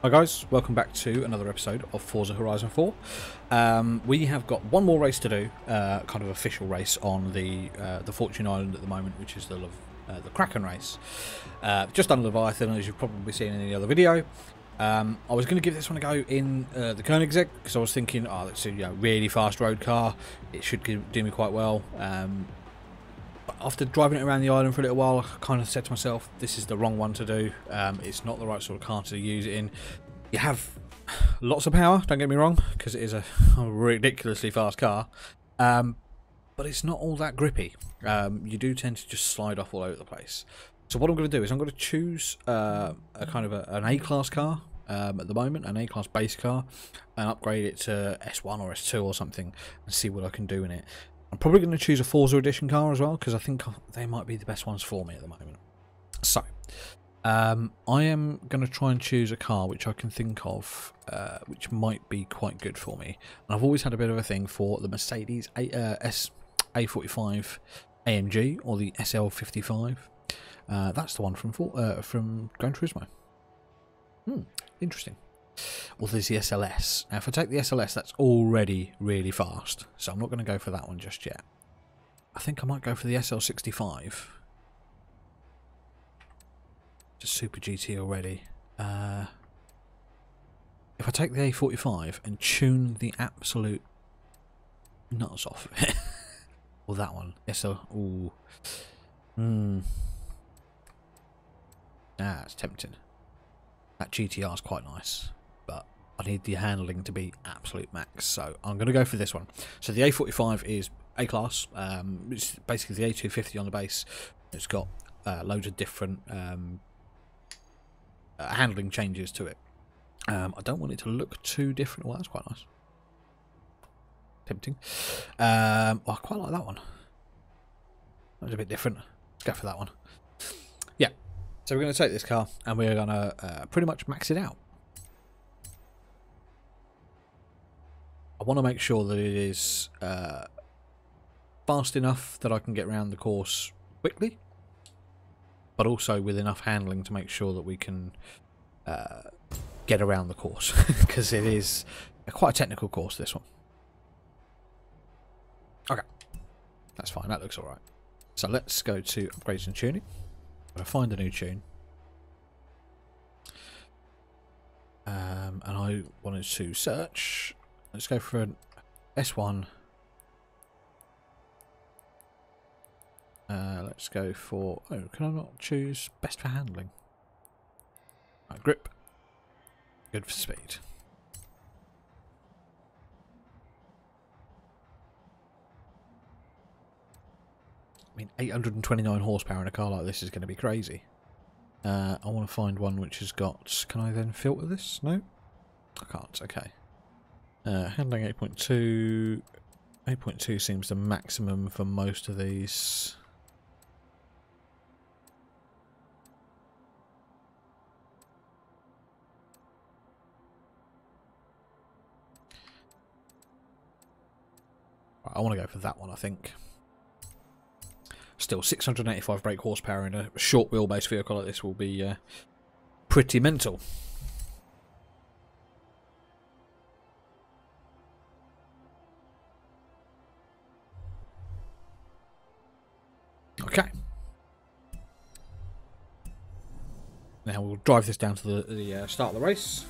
Hi guys, welcome back to another episode of Forza Horizon 4. We have got one more race to do, kind of official race on the Fortune Island at the moment, which is the Kraken race. Just done Leviathan, as you've probably seen in the other video. I was going to give this one a go in the Koenigsegg, because I was thinking, oh, that's a really fast road car, it should do me quite well. After driving it around the island for a little while, I kind of said to myself, this is the wrong one to do. It's not the right sort of car to use it in. You have lots of power, don't get me wrong, because it is a ridiculously fast car, but it's not all that grippy. You do tend to just slide off all over the place. So what I'm going to do is I'm going to choose a kind of an A-class car at the moment, an A-class base car, and upgrade it to S1 or S2 or something and see what I can do in it. I'm probably going to choose a Forza Edition car as well, because I think they might be the best ones for me at the moment. So, I am going to try and choose a car which I can think of, which might be quite good for me. And I've always had a bit of a thing for the Mercedes A45 AMG, or the SL55. That's the one from Gran Turismo. Interesting. Well, there's the SLS. Now, if I take the SLS, that's already really fast, so I'm not going to go for that one just yet. I think I might go for the SL65. It's a Super GT already. If I take the A45 and tune the absolute nuts off it, well, that one. Ah, it's tempting. That GTR is quite nice, but I need the handling to be absolute max, so I'm going to go for this one. So the A45 is A-class, it's basically the A250 on the base. It's got loads of different handling changes to it. I don't want it to look too different. Well, that's quite nice. Tempting. I quite like that one. That was a bit different. Let's go for that one. Yeah. So we're going to take this car and we're going to pretty much max it out. I want to make sure that it is fast enough that I can get around the course quickly, but also with enough handling to make sure that we can get around the course, because it is quite a technical course, this one. Okay, that's fine, that looks alright. So let's go to upgrades and tuning. I'm going to find a new tune, and I wanted to search. Let's go for an S1. Let's go for, can I not choose best for handling? Right, grip, good for speed. I mean, 829 horsepower in a car like this is going to be crazy. I want to find one which has got... Can I then filter this? No? I can't. Okay. Handling 8.2. 8.2 seems the maximum for most of these. Right, I want to go for that one, I think. Still, 685 brake horsepower in a short wheelbase vehicle like this will be pretty mental. Okay. Now we'll drive this down to the start of the race.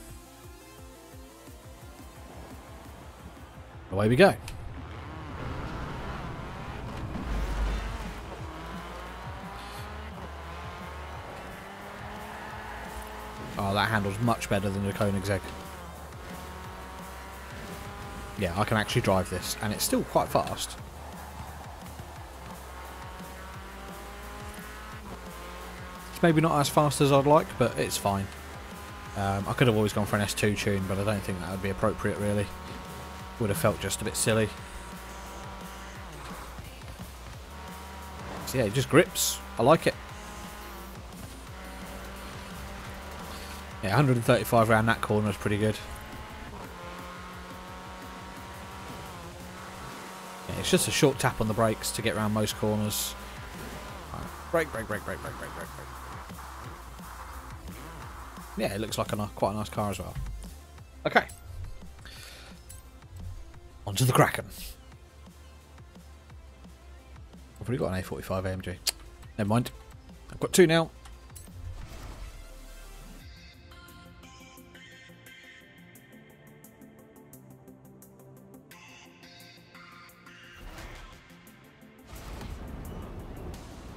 Away we go. Oh, that handles much better than the Koenigsegg. Yeah, I can actually drive this, and it's still quite fast. It's maybe not as fast as I'd like, but it's fine. I could have always gone for an S2 tune, but I don't think that would be appropriate, really. Would have felt just a bit silly. So yeah, it just grips. I like it. Yeah, 135 around that corner is pretty good. Yeah, it's just a short tap on the brakes to get around most corners. Brake, brake, brake, brake, brake, brake, brake, brake. yeah, it looks like a quite a nice car as well. Okay. Onto the Kraken. I've already got an A45 AMG. Never mind. I've got two now.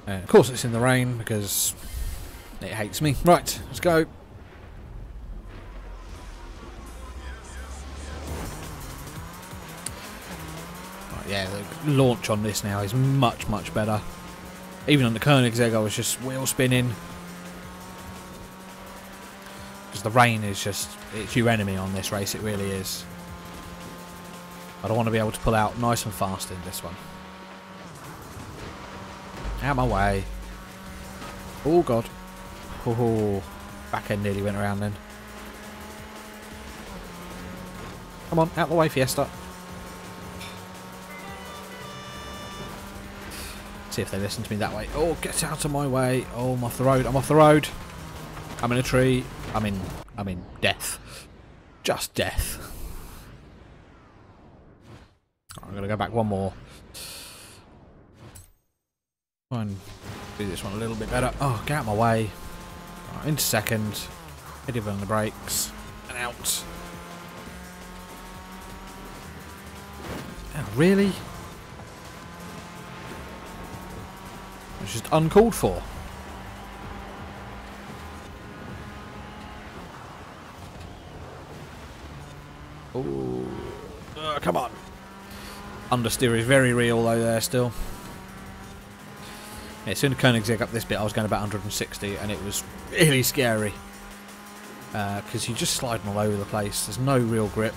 And of course it's in the rain because it hates me. Right, let's go. Right, yeah, the launch on this now is much, much better. Even on the Koenigsegg I was just wheel spinning. Because the rain is just, it's your enemy on this race, it really is. I don't want to be able to pull out nice and fast in this one. Out my way. Oh god. Oh, back end nearly went around then. Come on, out the way, Fiesta. See if they listen to me that way. Oh, get out of my way. Oh, I'm off the road. I'm off the road. I'm in a tree. I'm in death. Just death. I'm going to go back one more. Try and do this one a little bit better. Oh, get out of my way. Right, into second. Hit it on the brakes. And out. Oh, really? It's just uncalled for. Ooh. Come on. Understeer is very real though there still. Yeah, soon the Koenigsegg up this bit, I was going about 160, and it was really scary. Because you're just sliding all over the place, there's no real grip.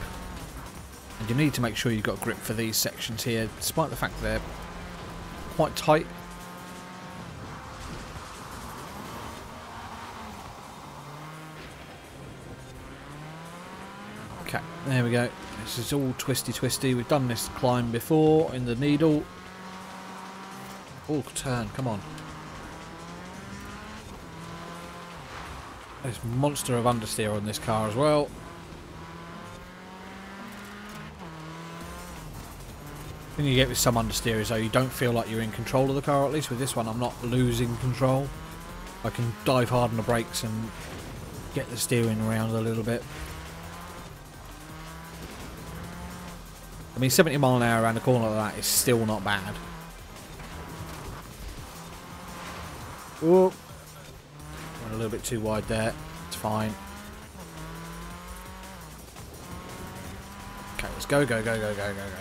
And you need to make sure you've got grip for these sections here, despite the fact they're quite tight. Okay, there we go. This is all twisty-twisty. We've done this climb before in the needle. Oh, turn, come on. There's a monster of understeer on this car as well. The thing you get with some understeer is though you don't feel like you're in control of the car, at least with this one I'm not losing control. I can dive hard on the brakes and get the steering around a little bit. I mean, 70 mile an hour around the corner like that is still not bad. Oh, went a little bit too wide there. It's fine. Okay, let's go, go, go, go, go, go, go.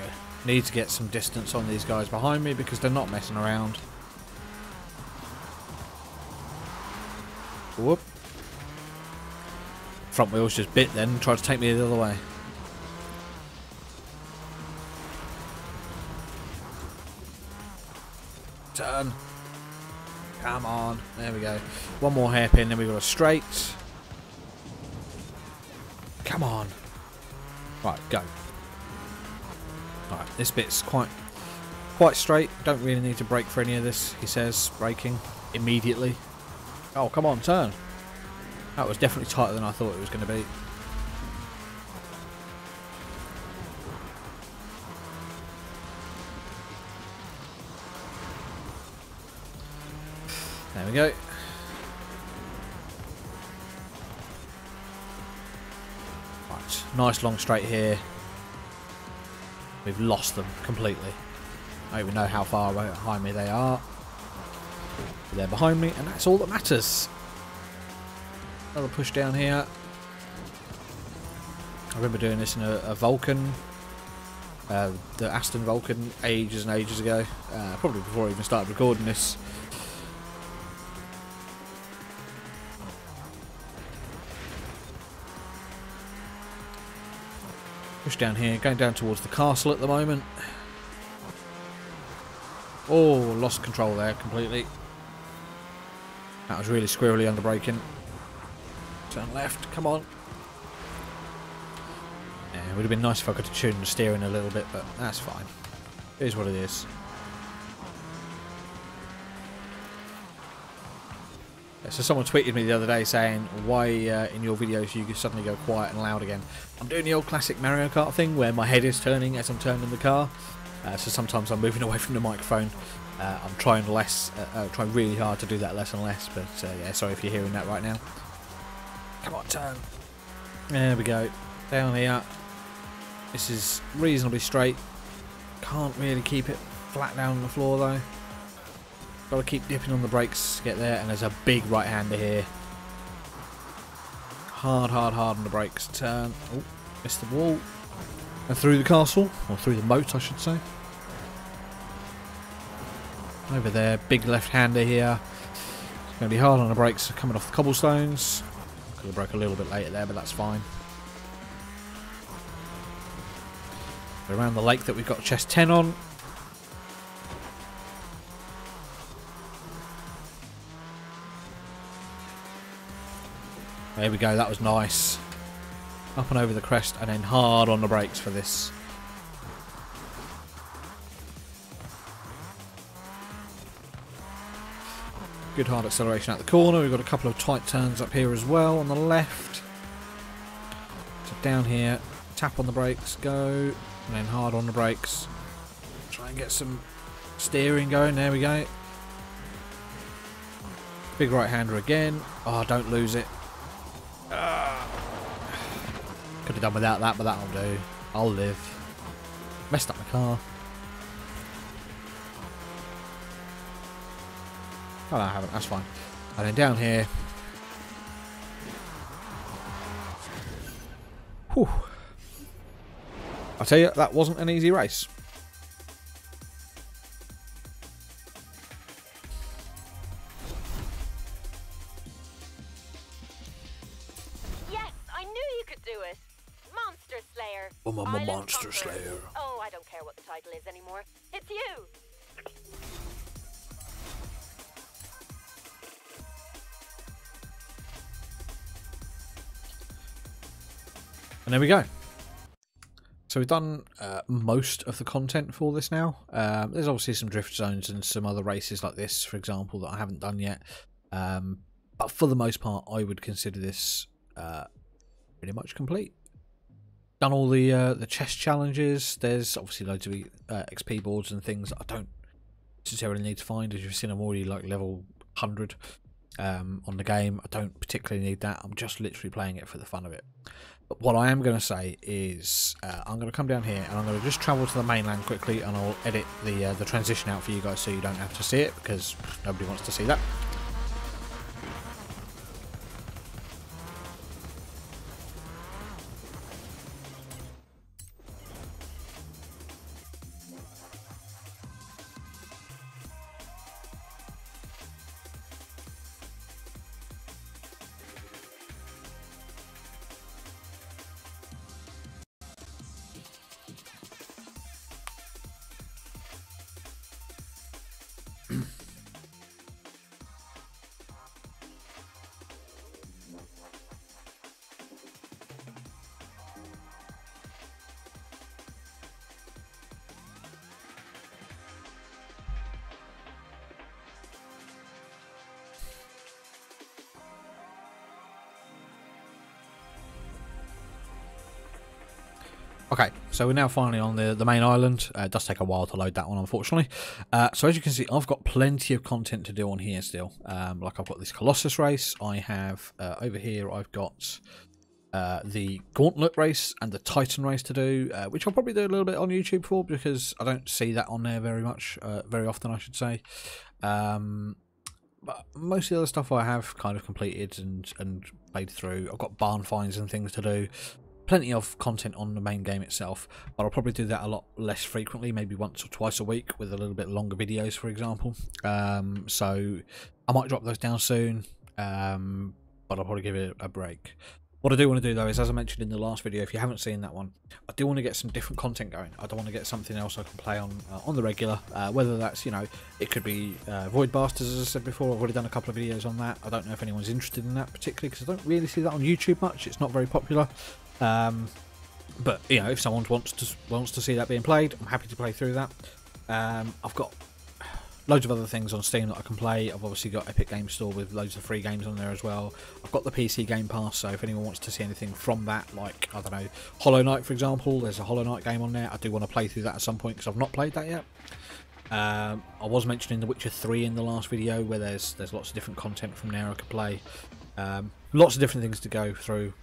Need to get some distance on these guys behind me because they're not messing around. Whoop. Front wheel's just bit then. Tried to take me the other way. Turn. Come on, there we go. One more hairpin, then we've got a straight. Come on. Right, go. Alright, this bit's quite straight. Don't really need to brake for any of this, he says, braking immediately. Oh, come on, turn. That was definitely tighter than I thought it was going to be. There we go. Right, nice long straight here. We've lost them completely. I don't even know how far away behind me they are. But they're behind me, and that's all that matters. Another push down here. I remember doing this in a Vulcan. The Aston Vulcan ages and ages ago. Probably before I even started recording this. Push down here, going down towards the castle at the moment. Oh, lost control there completely. That was really squirrely under braking. Turn left, come on. Yeah, it would have been nice if I could have tuned the steering a little bit, but that's fine. It is what it is. So someone tweeted me the other day saying, why in your videos you suddenly go quiet and loud again. I'm doing the old classic Mario Kart thing where my head is turning as I'm turning the car. So sometimes I'm moving away from the microphone. I'm trying less, trying really hard to do that less and less, but yeah, sorry if you're hearing that right now. Come on, turn. There we go. Down here. This is reasonably straight. Can't really keep it flat down on the floor though. Got to keep dipping on the brakes to get there, and there's a big right-hander here. Hard on the brakes. Turn. Oh, missed the wall. And through the castle, or through the moat, I should say. Over there, big left-hander here. It's going to be hard on the brakes coming off the cobblestones. Could have broke a little bit later there, but that's fine. We're around the lake that we've got chest 10 on. There we go, that was nice. Up and over the crest and then hard on the brakes for this. Good hard acceleration at the corner. We've got a couple of tight turns up here as well on the left. So down here, tap on the brakes, go, and then hard on the brakes. Try and get some steering going, there we go. Big right-hander again. Oh, don't lose it. Could have done without that, but that'll do. I'll live. Messed up my car. Oh, no, I haven't. That's fine. And then down here. Whew. I'll tell you, that wasn't an easy race. Slayer. Oh, I don't care what the title is anymore. It's you. And there we go. So we've done most of the content for this now. There's obviously some drift zones and some other races like this, for example, that I haven't done yet. But for the most part, I would consider this pretty much complete. Done all the chest challenges. There's obviously loads of XP boards and things that I don't necessarily need to find. As you've seen, I'm already like level 100 on the game. I don't particularly need that. I'm just literally playing it for the fun of it. But what I am going to say is I'm going to come down here and I'm going to just travel to the mainland quickly, and I'll edit the transition out for you guys so you don't have to see it, because nobody wants to see that. Okay, so we're now finally on the main island. It does take a while to load that one, unfortunately. So as you can see, I've got plenty of content to do on here still. Like I've got this Colossus race. I have, over here, I've got the Gauntlet race and the Titan race to do, which I'll probably do a little bit on YouTube for, because I don't see that on there very much, very often, I should say. But most of the other stuff I have kind of completed and played through. I've got barn finds and things to do. Plenty of content on the main game itself, but I'll probably do that a lot less frequently, maybe once or twice a week with a little bit longer videos, for example. So I might drop those down soon, but I'll probably give it a break. What I do want to do though is, as I mentioned in the last video, if you haven't seen that one, I do want to get some different content going. I don't want to get something else I can play on the regular, whether that's, you know, it could be Void Bastards, as I said before. I've already done a couple of videos on that. I don't know if anyone's interested in that particularly, because I don't really see that on YouTube much. It's not very popular. But you know, if someone wants to see that being played, I'm happy to play through that. I've got loads of other things on Steam that I can play. I've obviously got Epic Games Store with loads of free games on there as well. I've got the PC Game Pass, so if anyone wants to see anything from that, like, I don't know, Hollow Knight, for example, there's a Hollow Knight game on there. I do want to play through that at some point because I've not played that yet. I was mentioning The Witcher 3 in the last video, where there's lots of different content from there I could play. Lots of different things to go through.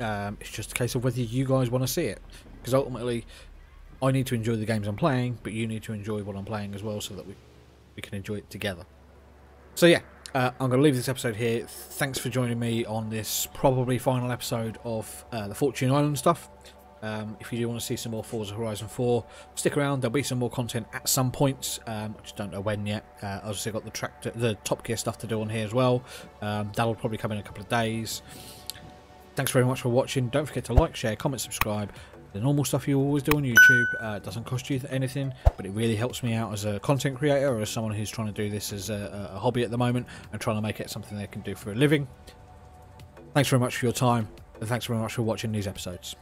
It's just a case of whether you guys want to see it, because ultimately I need to enjoy the games I'm playing, but you need to enjoy what I'm playing as well, so that we can enjoy it together. So yeah, I'm going to leave this episode here. Thanks for joining me on this probably final episode of the Fortune Island stuff. If you do want to see some more Forza Horizon 4, stick around. There'll be some more content at some points. I just don't know when yet. I've still got the Top Gear stuff to do on here as well. That'll probably come in a couple of days. Thanks very much for watching. Don't forget to like, share, comment, subscribe. The normal stuff you always do on YouTube. It doesn't cost you anything, but it really helps me out as a content creator, or as someone who's trying to do this as a hobby at the moment and trying to make it something they can do for a living. Thanks very much for your time, and thanks very much for watching these episodes.